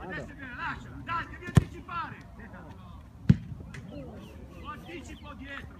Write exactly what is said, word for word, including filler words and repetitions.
Adesso viene, lascia, dai, devi anticipare! Lo anticipo dietro!